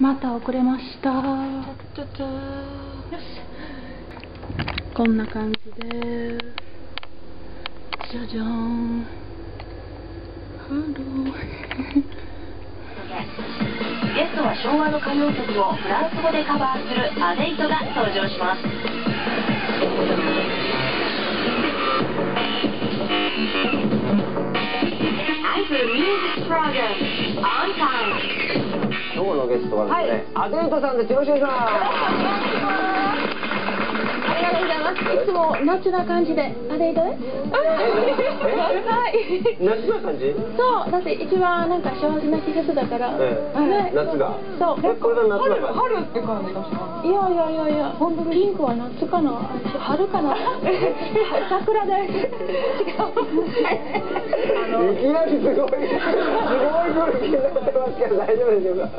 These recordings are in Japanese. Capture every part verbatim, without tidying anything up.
また遅れました。ちゃちゃちゃよし、こんな感じでじゃじゃーん。ハローゲストは昭和の歌謡曲をフランス語でカバーするアデイトが登場します。今日のゲストはですね、はい、アデイトさんです。よろしくお願いします。ありがとうございます。いつもナチュな感じで、アデイトです。ナチュな感じ？そう、だって一番なんか幸せな季節だから。夏が。そう。これが夏だから。春って感じがします。いやいやいやいや、本当にピンクは夏かな、春かな。桜です。違う。いきなりすごいすごい空気になってますけど大丈夫でしょうか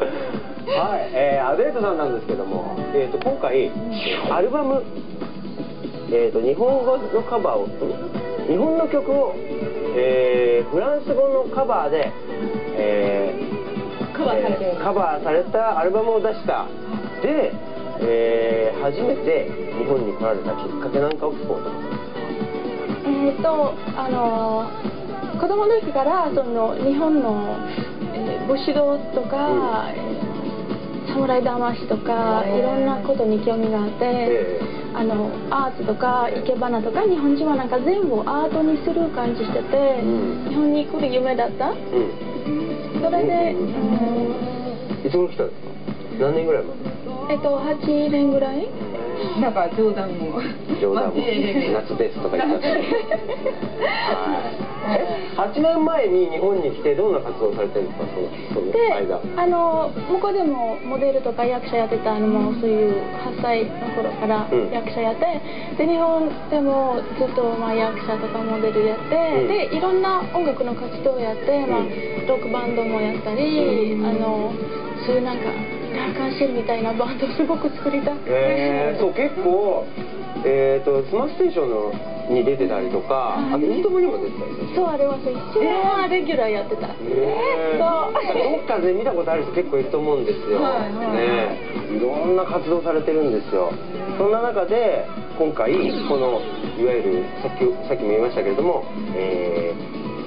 はい、えー、アデイトさんなんですけども、えー、と今回アルバム、えー、と日本語のカバーを日本の曲を、えー、フランス語のカバーで、えー、カバーされて、えー、カバーされたアルバムを出したで、えー、初めて日本に来られたきっかけなんかを聞こうと思います。えーとあのー子供の時からその日本の、えー、武士道とか、うん、侍魂とかいろんなことに興味があって、えー、あのアーツとか生け花とか日本人はなんか全部アートにする感じしてて、うん、日本に来る夢だった、うん、それで、うんうん、いつも来たんですか？何年ぐらい前？えっとはちねんぐらい。なんか冗談も冗談も夏ですとか言ってたはちねんまえに日本に来てどんな活動されてるんですか？その間であの向こうでもモデルとか役者やってたのもそういうはっさいの頃から役者やって、うん、で日本でもずっとまあ役者とかモデルやって、うん、でいろんな音楽の活動をやって、まあ、ロックバンドもやったり、うん、あのそういうなんか。ランカンシェルみたいなバンドすごく作りたくて、えー、そう結構、えー、とスマステーションのに出てたりとか、あとインドもにも出てたりとか、そうあれはそう一応はレギュラーやってた。えー、そうどっかで見たことある人結構いると思うんですよ。いろんな活動されてるんですよ。そんな中で今回このいわゆるさっきさっきも言いましたけれども、え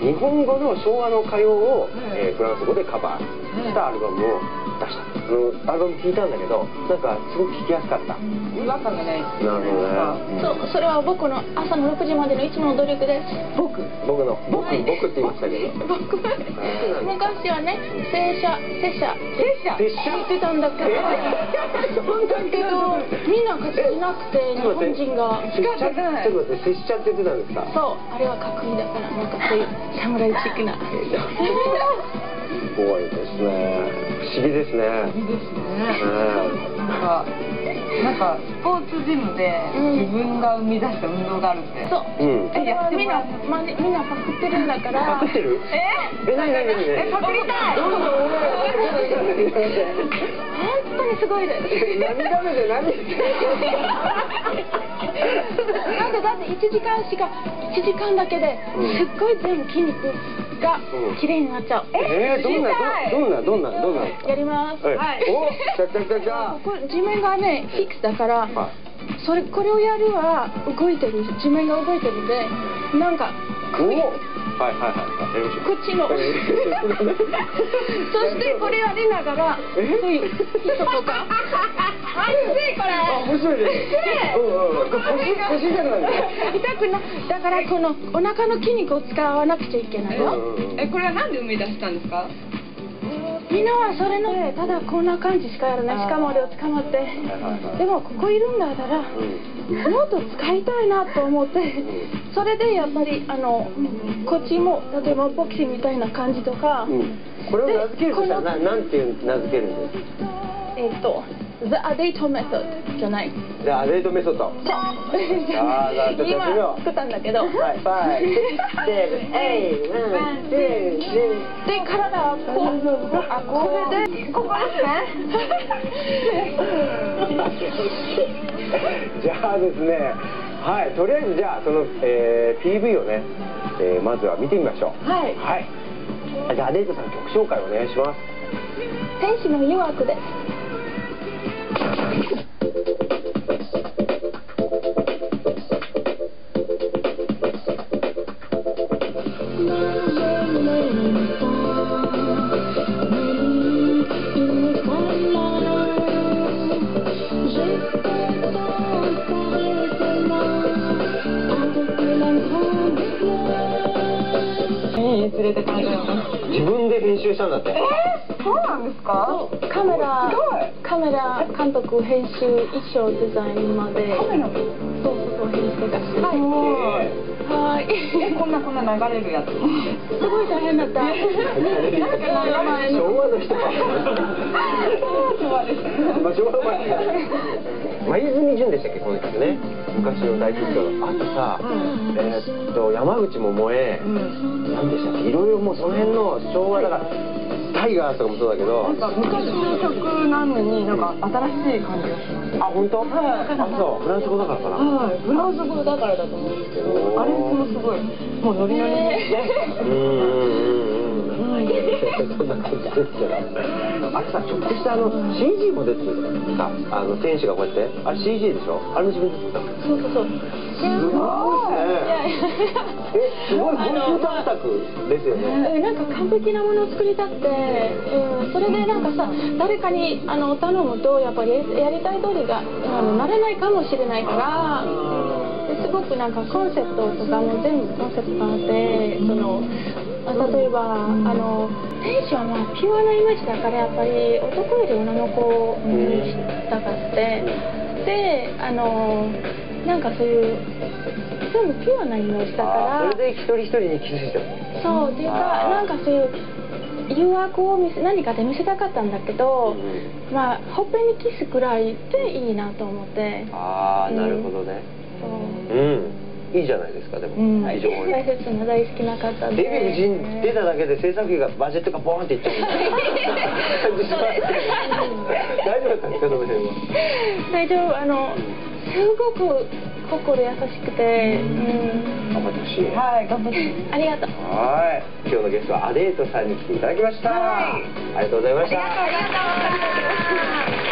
ー、日本語の昭和の歌謡を、えー、フランス語でカバーしたアルバムを出した。アルバム聞いたんだけど、なんかすごく聞きやすかった。違和感がない。なるほどね。そう、それは僕の朝の六時までのいつもの努力で、僕。僕の。僕、僕って言いましたけど。僕。昔はね、拙者、拙者、拙者。言ってたんだけど。だけど、みんながいなくて、日本人が。ちょっと待って、拙者って言ってたんですか。そう、あれはかっこいいだから、なんかそういう侍チックな。すごいですね。不思議ですね。不思議ですね。なんか、なんかスポーツジムで自分が生み出した運動があるって。そう。え、みんな、まね、みんなパクってるんだから。パクってる？え？え、なになになに？え、パクりたい。どうぞ。本当にすごいです。涙目で何？なんかだって一時間しか、一時間だけですっごい全部筋肉が綺麗になっちゃう。え、どんなどんなどんなどんなやります。はい。お、ちゃちゃちゃちゃ。これ地面がねフィックスだから、それこれをやるは動いてる地面が動いてるんで、なんか首、はいはいはい、口の、そしてこれやりながら、そういう人とか。あ、熱いこれ。あ、面白いね。腰腰痛くなる。痛くな。だからこのお腹の筋肉を使わなくちゃいけないよ。え、これはなんで生み出したんですか？みんなはそれのただこんな感じしかやらない。しかも俺を捕まって。でもここいるんだから、もっと使いたいなと思って。それでやっぱりあのこっちも例えばボクシングみたいな感じとか。これを名付けるとしたらな、なんていう名付けるんですか？えっと。ザ・アデイト・メソッドじゃない。ザ・アデイト・メソッド。そう。今作ったんだけど。はい。で、体をこう、あ、これでここですね。じゃあですね、はい、とりあえずじゃあその ピーブイ をね、まずは見てみましょう。はい。はい。じゃあアデイトさん曲紹介お願いします。天使の誘惑です。編集、衣装、デザインまで、そうそうそう、編集とかして、はい、え、こんなこんな流れるやつ、すごい大変だった。なんか昭和の人か。昭和ですね。昭和前。黛淳でしたっけこの曲ね。昔の大ヒットのあとさ、えっと山口百恵、なんでしたっけ、いろいろもうその辺の昭和だから。タイガーとかもそうだけど、なんか昔の曲なのになんか新しい感じがします。あ、本当？はい。あ、そう。フランス語だからかな。はい。フランス語だからだと思うんですけど、あれもすごいもうノリノリで。うんうんうんうん。はい。そんな感じですけど。あれさ、ちょっとしたあの シージー も出てるさ、あの選手がこうやって、あれ シージー でしょ？あれ自分で作ったの？そうそうそう。すごいね。え、すごい高級タクタクですよね。なんか完璧なものを作りたくて、うん、それでなんかさ、誰かにあの頼むとやっぱりやりたい通りがあのなれないかもしれないから、すごくなんかコンセプトとかも全部コンセプトがあって、その例えばあの天使はまあピュアなイメージだからやっぱり男より女の子にしたかって、であのなんかそういう。でもピュアなイメージだからそれで一人一人に気づいた。そうっていうかなんかそういう誘惑を見せ何かで見せたかったんだけど、うん、まあほっぺにキスくらいでいいなと思って。ああ、なるほどね。うん、いいじゃないですか。でも非常に大切な大好きな方でデヴィ夫人出ただけで制作費がバジェットがボーンっていっちゃう大丈夫だったんですかその辺は。大丈夫、あのすごく心優しくて、うん、頑張ってほしい。はい、頑張って。ありがとう。はい、今日のゲストはアデートさんに来ていただきました。ありがとうございました。ありがとうございました。